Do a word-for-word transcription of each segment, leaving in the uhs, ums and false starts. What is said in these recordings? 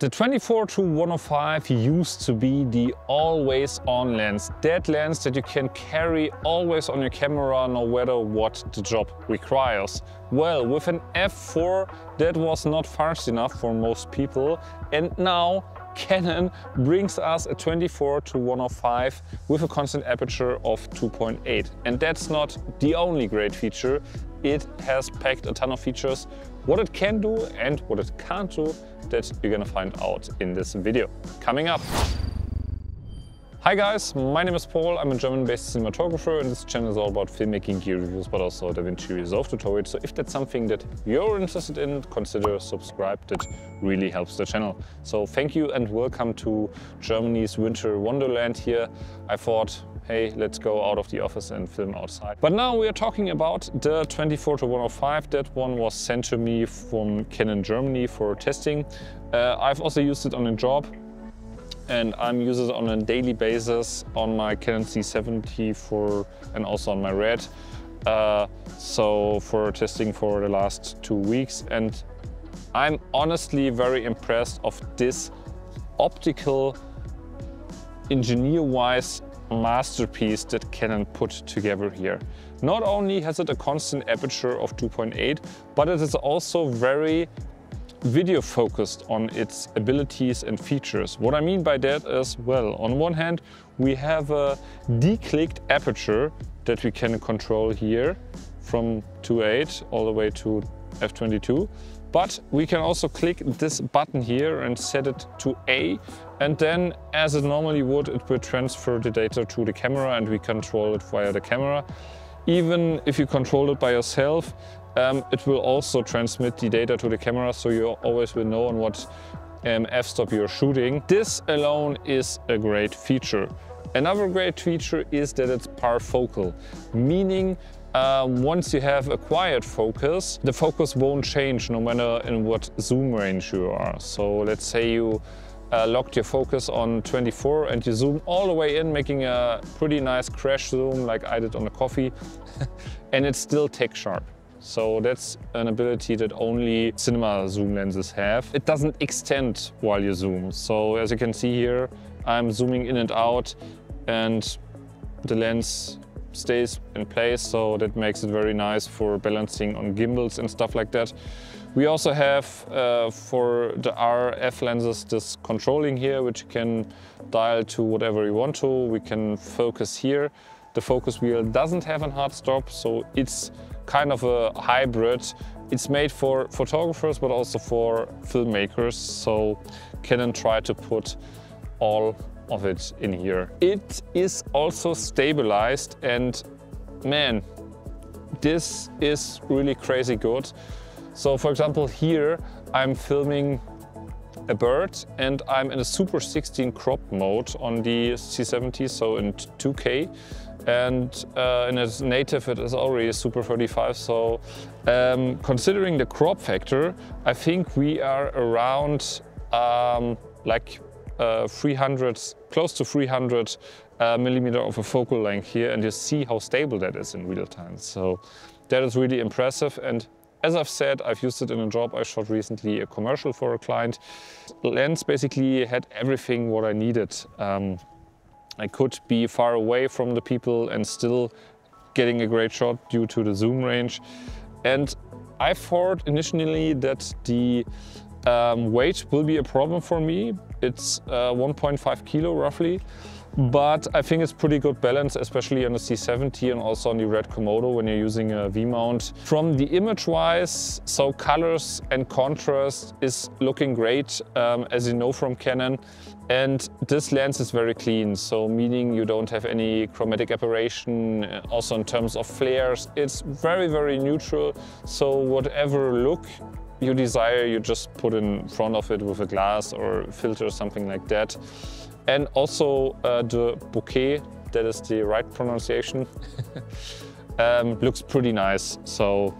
The twenty-four to one oh five used to be the always-on lens, that lens that you can carry always on your camera no matter what the job requires. Well, with an f four that was not fast enough for most people, and now Canon brings us a twenty-four to one oh five with a constant aperture of two point eight. And that's not the only great feature. It has packed a ton of features. What it can do and what it can't do, that you're gonna find out in this video coming up. Hi guys, my name is Paul. I'm a German-based cinematographer, and this channel is all about filmmaking, gear reviews, but also DaVinci Resolve tutorials. So if that's something that you're interested in, consider subscribe. That really helps the channel. So thank you and welcome to Germany's winter wonderland here. I thought, hey, let's go out of the office and film outside. But now we are talking about the twenty-four to one oh five. That one was sent to me from Canon Germany for testing. Uh, I've also used it on a job, and I'm using it on a daily basis on my Canon C seventy for, and also on my Red. Uh, so for testing for the last two weeks. And I'm honestly very impressed of this optical engineer-wise masterpiece that Canon put together here. Not only has it a constant aperture of two point eight, but it is also very video focused on its abilities and features. What I mean by that is, well, on one hand, we have a declicked aperture that we can control here from two point eight all the way to f twenty-two. But we can also click this button here and set it to A, and then as it normally would, it will transfer the data to the camera and we control it via the camera. Even if you control it by yourself, um, it will also transmit the data to the camera, so you always will know on what um, f-stop you're shooting. This alone is a great feature. Another great feature is that it's parfocal, meaning Uh, once you have acquired focus, the focus won't change no matter in what zoom range you are. So let's say you uh, locked your focus on twenty-four and you zoom all the way in, making a pretty nice crash zoom like I did on a coffee, and it's still tech sharp. So that's an ability that only cinema zoom lenses have. It doesn't extend while you zoom. So as you can see here, I'm zooming in and out and the lens stays in place, so that makes it very nice for balancing on gimbals and stuff like that. We also have uh, for the R F lenses this controlling here, which you can dial to whatever you want to. We can focus here. The focus wheel doesn't have a hard stop, so it's kind of a hybrid. It's made for photographers but also for filmmakers, so Canon tried to put all of it in here. It is also stabilized, and man, this is really crazy good. So for example, here I'm filming a bird and I'm in a Super sixteen crop mode on the C seventy, so in two K, and uh, in its native it is already Super thirty-five, so um, considering the crop factor, I think we are around um, like Uh, three hundred, close to three hundred uh, millimeter of a focal length here, and you see how stable that is in real time. So that is really impressive, and as I've said, I've used it in a job. I shot recently a commercial for a client. The lens basically had everything what I needed. Um, I could be far away from the people and still getting a great shot due to the zoom range. And I thought initially that the Um, weight will be a problem for me. It's uh, one point five kilo roughly, but I think it's pretty good balance, especially on the C seventy and also on the Red Komodo when you're using a V mount. From the image wise, so colors and contrast is looking great, um, as you know from Canon, and this lens is very clean, so meaning you don't have any chromatic aberration. Also in terms of flares, it's very very neutral, so whatever look you desire, you just put in front of it with a glass or filter or something like that. And also uh, the bokeh, that is the right pronunciation, um, looks pretty nice. So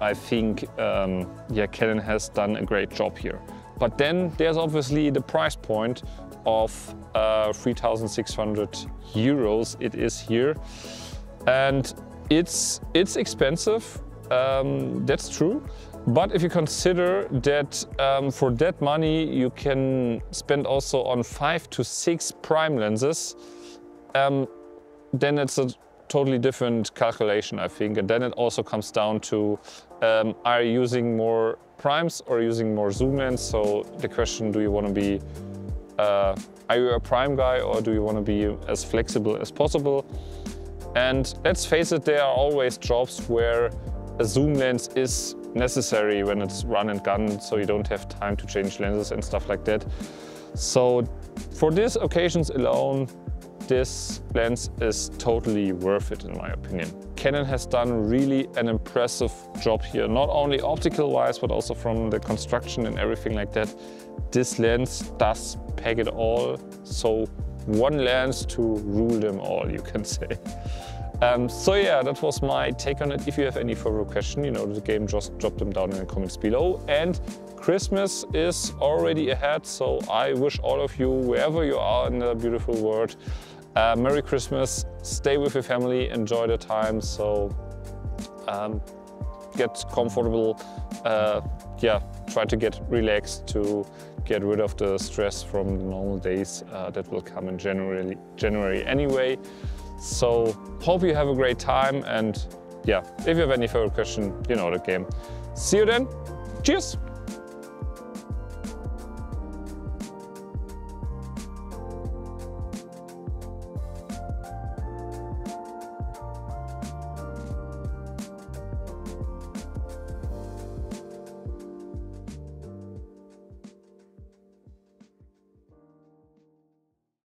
I think um, yeah, Canon has done a great job here. But then there's obviously the price point of uh, three thousand six hundred euros it is here. And it's, it's expensive, um, that's true. But if you consider that um, for that money you can spend also on five to six prime lenses, um, then it's a totally different calculation, I think. And then it also comes down to um, are you using more primes or using more zoom lens? So the question, do you want to be, uh, are you a prime guy or do you want to be as flexible as possible? And let's face it, there are always jobs where a zoom lens is necessary when it's run and gun, so you don't have time to change lenses and stuff like that. So for these occasions alone, this lens is totally worth it in my opinion. Canon has done really an impressive job here, not only optical wise, but also from the construction and everything like that. This lens does pack it all, so one lens to rule them all, you can say. Um, so yeah, that was my take on it. If you have any further question, you know the game, just drop them down in the comments below. And Christmas is already ahead, so I wish all of you, wherever you are in the beautiful world, uh, Merry Christmas, stay with your family, enjoy the time, so um, get comfortable, uh, yeah, try to get relaxed to get rid of the stress from the normal days uh, that will come in January, January anyway. So hope you have a great time, and yeah, if you have any further question, you know the game. See you then, cheers!